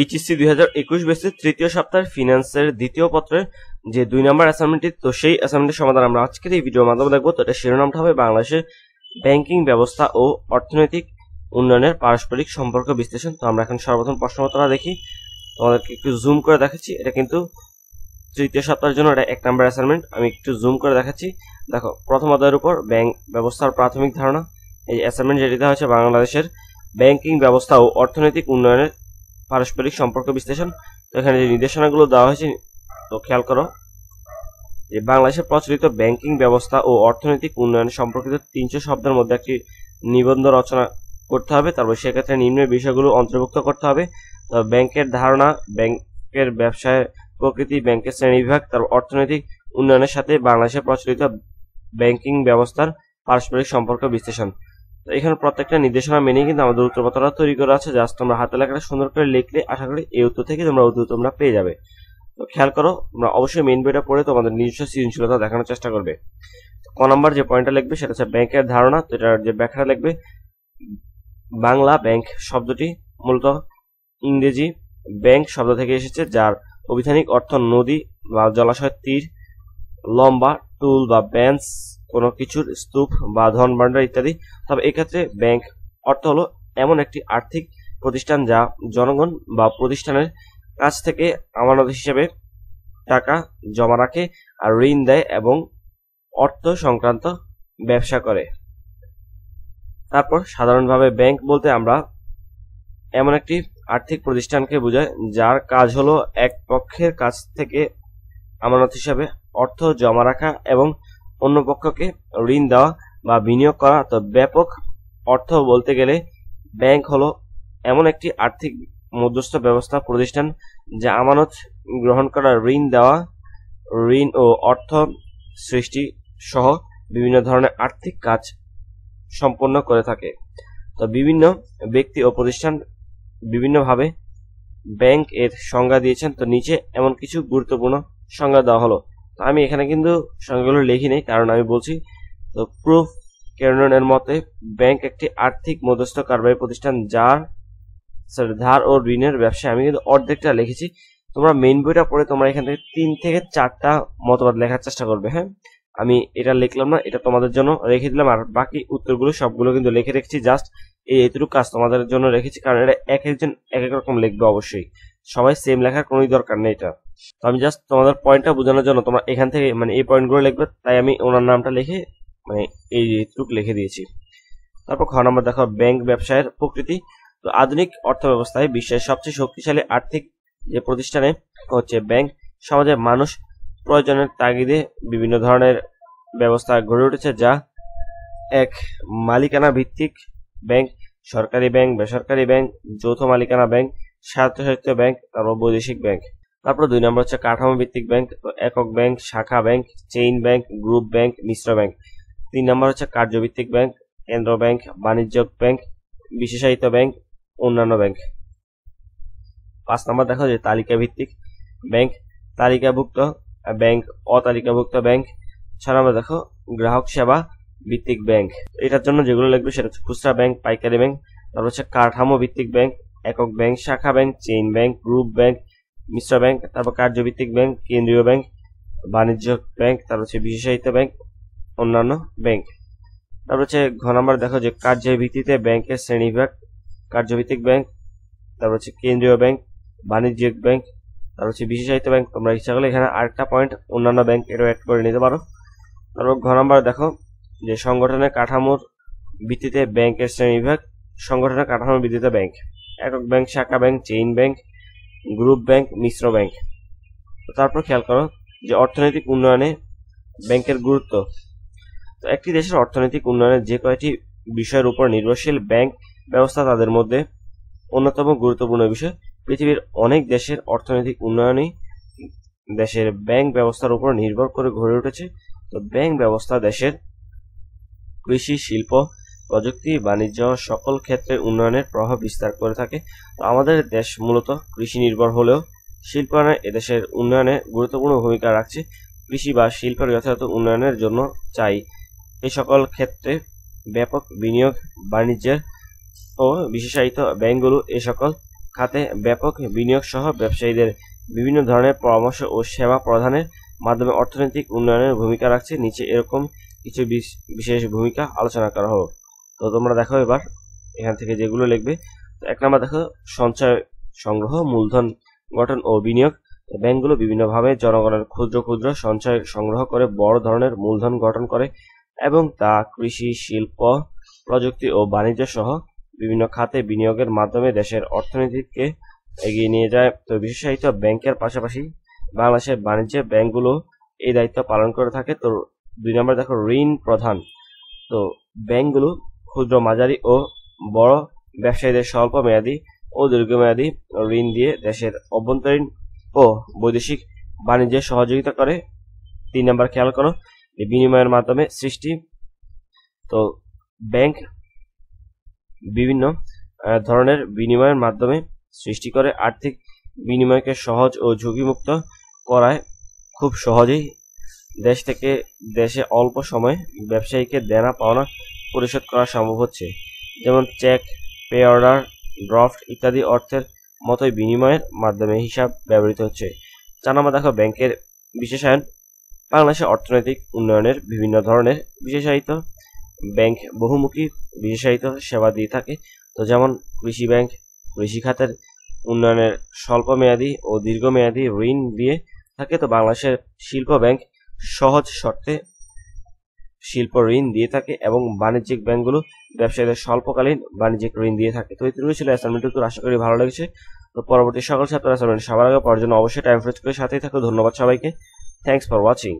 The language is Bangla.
এইচএসসি ২০২১ বেসের তৃতীয় সপ্তাহের ফিনান্সের দ্বিতীয় পত্রের যে ২ নম্বর অ্যাসাইনমেন্টটি, তো সেই অ্যাসাইনমেন্টের সমাধান আমরা আজকের এই ভিডিওর মাধ্যমে দেখব। তো এটা শিরোনামটা হবে বাংলাদেশের ব্যাংকিং ব্যবস্থা ও অর্থনৈতিক উন্নয়নের পারস্পরিক সম্পর্ক বিশ্লেষণ। তো আমরা এখন সর্বপ্রথম প্রশ্নপত্রটা দেখি, তোমাদেরকে একটু জুম করে দেখাচ্ছি। এটা কিন্তু তৃতীয় সপ্তাহের জন্য, এটা ১ নম্বর অ্যাসাইনমেন্ট। আমি একটু জুম করে দেখাচ্ছি, দেখো প্রথম অধ্যায়ের উপর ব্যাংক ব্যবস্থার প্রাথমিক ধারণা, এই অ্যাসাইনমেন্ট যেটি দেওয়া হয়েছে বাংলাদেশের ব্যাংকিং ব্যবস্থা ও অর্থনৈতিক উন্নয়নের পারস্পরিক সম্পর্ক বিশ্লেষণ। তো এখানে যে নির্দেশনাগুলো দেওয়া হয়েছে, তো খেয়াল করো যে বাংলাদেশের প্রচলিত ব্যাংকিং ব্যবস্থা ও অর্থনৈতিক উন্নয়ন সম্পর্কিত ৩০০ শব্দের মধ্যে একটি নিবন্ধ রচনা করতে হবে। তারপর সেক্ষেত্রে নিম্নের বিষয়গুলো অন্তর্ভুক্ত করতে হবে: ব্যাংকের ধারণা, ব্যাংকের ব্যবসায়ের প্রকৃতি, ব্যাংকের শ্রেণীবিভাগ, তারপর অর্থনৈতিক উন্নয়নের সাথে বাংলাদেশের প্রচলিত ব্যাংকিং ব্যবস্থার পারস্পরিক সম্পর্ক বিশ্লেষণ। তো এখানে প্রত্যেকটা নির্দেশনা মেনে কিন্তু আমাদের উত্তরপত্রটা তৈরি করা আছে, জাস্ট তোমরা হাতে লেখাটা সুন্দর করে লিখলে আশা করি এই উত্তর থেকে তোমরা উত্তর পেয়ে যাবে। তো খেয়াল করো, তোমরা অবশ্যই মেইন বইটা পড়ে তোমাদের নিজস্ব সৃজনশীলতা দেখানোর চেষ্টা করবে। ক নম্বর যে পয়েন্টটা লিখবে সেটা হচ্ছে ব্যাংকের ধারণা। তো এটার যে ব্যাখ্যাটা লিখবে, বাংলা ব্যাংক শব্দটি মূলত ইংরেজি ব্যাংক শব্দ থেকে এসেছে, যার অভিধানিক অর্থ নদী বা জলাশয়, তীর, লম্বা টুল বা বেঞ্চ, কোনো কিছুর স্তূপ বা ধন ভাণ্ডার ইত্যাদি। তবে এক্ষেত্রে ব্যাংক অর্থ হলো এমন একটি আর্থিক প্রতিষ্ঠান যা জনগণ বা প্রতিষ্ঠানের কাছ থেকে আমানত হিসেবে টাকা জমা রাখে আর ঋণ দেয় এবং অর্থ সংক্রান্ত ব্যবসা করে। তারপর সাধারণভাবে ব্যাংক বলতে আমরা এমন একটি আর্থিক প্রতিষ্ঠানকে বোঝায় যার কাজ হলো এক পক্ষের কাছ থেকে আমানত হিসাবে অর্থ জমা রাখা এবং অন্য পক্ষকে ঋণ দেওয়া বা বিনিয়োগ করা। তো ব্যাপক অর্থ বলতে গেলে ব্যাংক হলো এমন একটি আর্থিক মধ্যস্থ ব্যবস্থা প্রতিষ্ঠান যা আমানত গ্রহণ করা, ঋণ দেওয়া, ঋণ ও অর্থ সৃষ্টি সহ বিভিন্ন ধরনের আর্থিক কাজ সম্পন্ন করে থাকে। তো বিভিন্ন ব্যক্তি ও প্রতিষ্ঠান বিভিন্নভাবে ব্যাংক এর সংজ্ঞা দিয়েছেন। তো নিচে এমন কিছু গুরুত্বপূর্ণ সংজ্ঞা দেওয়া হলো। তো আমি এখানে কিন্তু সংজ্ঞাগুলো লিখি নেই, কারণ আমি বলছি তো প্রুফ কেরনের মতে ব্যাংক একটি আর্থিক মধ্যস্থ কারবারি প্রতিষ্ঠান যার ধার ও ঋণের ব্যবসায় আমি কিন্তু অর্ধেকটা লিখেছি। তোমরা মেইন বইটা পড়ে তোমরা এখান থেকে ৩ থেকে ৪টা মতবাদ লেখার চেষ্টা করবে। হ্যাঁ, আমি এটা লিখলাম না, এটা তোমাদের জন্য রেখে দিলাম, আর বাকি উত্তরগুলো সবগুলো কিন্তু লিখে রেখেছি, জাস্ট এইটুকু কাজ তোমাদের জন্য রেখেছি, কারণ এটা এক একজন এক এক রকম লিখবে, অবশ্যই সবাই সেম লেখার কোনো দরকার নেই। এটা তো আমি জাস্ট তোমাদের পয়েন্টটা বোঝানোর জন্য তোমরা এখান থেকে মানে এই পয়েন্টগুলো লিখবে, তাই আমি ওনার নামটা লিখে মানে এইটুকু লিখে দিয়েছি। তারপর খ নম্বর দেখো ব্যাংক ব্যবসায়ের প্রকৃতি। তো আধুনিক অর্থব্যবস্থায় বিশ্বের সবচেয়ে শক্তিশালী আর্থিক যে প্রতিষ্ঠানে হচ্ছে ব্যাংক। সমাজের মানুষ প্রয়োজনের তাগিদে বিভিন্ন ধরনের ব্যবস্থা গড়ে উঠেছে যা এক মালিকানা ভিত্তিক ব্যাংক, সরকারি ব্যাংক, বেসরকারি ব্যাংক, যৌথ মালিকানা ব্যাংক, স্বায়ত্তশাসিত ব্যাংক, তারপর বৈদেশিক ব্যাংক। তারপর ২ নম্বর হচ্ছে কাঠামো ভিত্তিক ব্যাংক, একক ব্যাংক, শাখা bank, chain bank, group bank, মিশ্র ব্যাংক। ৩ নম্বর হচ্ছে কার্যভিত্তিক ব্যাংক, কেন্দ্র ব্যাংক, বাণিজ্য ব্যাংক, বিশেষায়িত ব্যাংক, অন্যান্য ব্যাংক। ৫ নম্বর দেখা যায় তালিকা ভিত্তিক ব্যাংক, তালিকাভুক্ত ব্যাংক, অতালিকাভুক্ত ব্যাংক। ৬ নম্বর দেখো গ্রাহক সেবা ভিত্তিক ব্যাংক, এটার জন্য যেগুলো লাগবে সেটা হচ্ছে খুচরা ব্যাংক, পাইকারি ব্যাংক, তারপর হচ্ছে কাঠামো ভিত্তিক ব্যাংক, একক ব্যাংক, শাখা bank, chain bank, group bank, মিশ্র ব্যাংক, তারপর কার্যভিত্তিক ব্যাংক, কেন্দ্রীয় ব্যাংক, বাণিজ্য ব্যাংক, তারপর হচ্ছে বিশেষায়িত ব্যাংক, অন্যান্য ব্যাংক। তারপর হচ্ছে ঘ নম্বর দেখো যে কার্যের ভিত্তিতে ব্যাংকের শ্রেণীবিভাগ: কার্যভিত্তিক ব্যাংক, তারপর হচ্ছে কেন্দ্রীয় ব্যাংক, বাণিজ্যিক ব্যাংক, তারপর হচ্ছে বিশেষায়িত ব্যাংক। তোমরা ইচ্ছা করলে এখানে আরেকটা পয়েন্ট অন্যান্য ব্যাংক এটাও অ্যাড করে নিতে পারো। তারপর ঘ নম্বর দেখো যে সংগঠনের কাঠামোর ভিত্তিতে ব্যাংকের শ্রেণীবিভাগ: সংগঠনের কাঠামোর ভিত্তিতে ব্যাংক, একক ব্যাংক, শাখা bank, chain bank, group bank, মিশ্র ব্যাংক। তারপর খেয়াল করো যে অর্থনৈতিক উন্নয়নে ব্যাংকের গুরুত্ব। তো একটি দেশের অর্থনৈতিক উন্নয়নের যে কয়টি বিষয়ের উপর নির্ভরশীল ব্যাংক ব্যবস্থা তাদের মধ্যে অন্যতম গুরুত্বপূর্ণ বিষয়। পৃথিবীর অনেক দেশের অর্থনৈতিক উন্নয়নই দেশের ব্যাংক ব্যবস্থার উপর নির্ভর করে গড়ে উঠেছে। তো ব্যাংক ব্যবস্থা দেশের কৃষি, শিল্প, প্রযুক্তি, বাণিজ্য সকল ক্ষেত্রে উন্নয়নের প্রভাব বিস্তার করে থাকে। তো আমাদের দেশ মূলত কৃষি নির্ভর হলেও শিল্পায়নে এদেশের উন্নয়নে গুরুত্বপূর্ণ ভূমিকা রাখছে। কৃষি বা শিল্পের যথাযথ উন্নয়নের জন্য চাই এই সকল ক্ষেত্রে ব্যাপক বিনিয়োগ। বাণিজ্যের ও বিশেষায়িত ব্যাংকগুলো এ সকল খাতে ব্যাপক বিনিয়োগ সহ ব্যবসায়ীদের বিভিন্ন ধরনের পরামর্শ ও সেবা প্রদানের মাধ্যমে অর্থনৈতিক উন্নয়নের ভূমিকা রাখছে। নিচে এরকম কিছু বিশেষ ভূমিকা আলোচনা করা হোক। তো তোমরা দেখো এবার এখান থেকে যেগুলো লিখবে। এক নম্বর দেখো, সঞ্চয় সংগ্রহ, মূলধন গঠন ও বিনিয়োগ। ব্যাংকগুলো বিভিন্নভাবে জনগণের ক্ষুদ্র ক্ষুদ্র সঞ্চয় সংগ্রহ করে বড় ধরনের মূলধন গঠন করে এবং তা কৃষি, শিল্প, প্রযুক্তি ও বাণিজ্য সহ বিভিন্ন খাতে বিনিয়োগের মাধ্যমে দেশের অর্থনীতিকে এগিয়ে নিয়ে যায়। তো বিশেষায়িত ব্যাংকের পাশাপাশি বাংলাদেশের বাণিজ্য ব্যাংকগুলো এই দায়িত্ব পালন করে থাকে। তো ২ নম্বর দেখো, ঋণ প্রধান। তো ব্যাংকগুলো ক্ষুদ্র, মাঝারি ও বড় ব্যবসায়ীদের স্বল্প মেয়াদী ও দীর্ঘমেয়াদী ঋণ দিয়ে দেশের অভ্যন্তরীণ ও বৈদেশিক বাণিজ্যে সহযোগিতা করে। ৩ নম্বর খেয়াল করো, বিনিময়ের মাধ্যমে সৃষ্টি। তো ব্যাংক বিভিন্ন ধরনের বিনিময়ের মাধ্যমে সৃষ্টি করে আর্থিক বিনিময়কে সহজ ও ঝুঁকিমুক্ত করায় খুব সহজেই দেশ থেকে দেশে অল্প সময়ে ব্যবসায়ীকে দেনা পাওনা পরিশোধ করা সম্ভব হচ্ছে। যেমন চেক, পে অর্ডার, ড্রাফট ইত্যাদি অর্থের মতোই বিনিময়ের মাধ্যমে হিসাব ব্যবহৃত হচ্ছে। ৪ নম্বর দেখো, ব্যাংকের বিশেষায়ন। বাংলাদেশের অর্থনৈতিক উন্নয়নের বিভিন্ন ধরনের বিশেষায়িত ব্যাংক বহুমুখী বিশেষায়িত সেবা দিয়ে থাকে। তো যেমন কৃষি ব্যাংক কৃষি খাতের উন্নয়নের স্বল্প মেয়াদী ও দীর্ঘমেয়াদী ঋণ দিয়ে থাকে। তো বাংলাদেশের শিল্প ব্যাংক সহজ শর্তে শিল্প ঋণ দিয়ে থাকে এবং বাণিজ্যিক ব্যাংকগুলো ব্যবসায়ীদের স্বল্পকালীন বাণিজ্যিক ঋণ দিয়ে থাকে। তো এতটুকু ছিল অ্যাসাইনমেন্ট 2। আশা করি ভালো লেগেছে। তো পরবর্তী সকল ছাত্র অ্যাসাইনমেন্ট সবার আগে পড়ার জন্য অবশ্যই টাইম ফ্রেজ করে সাথেই থাকো। ধন্যবাদ সবাইকে। Thanks for watching.